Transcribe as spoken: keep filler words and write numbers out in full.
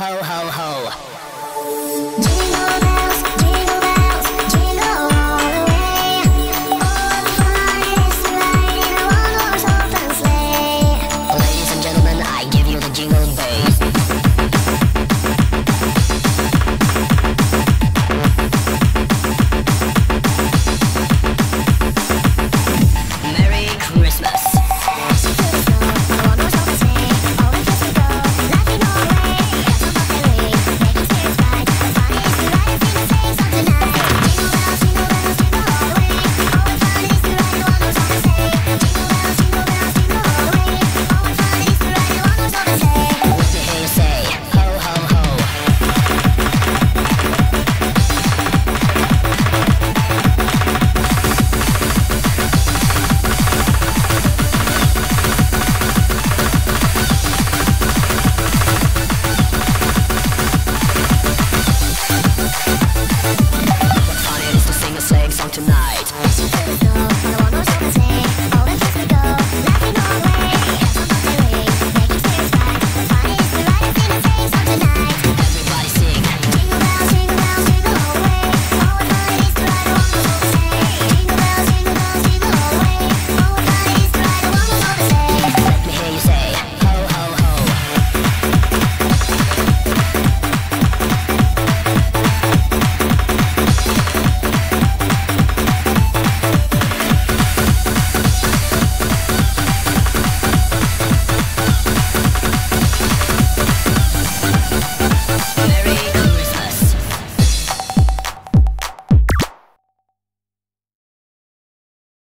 Ho, ho, ho.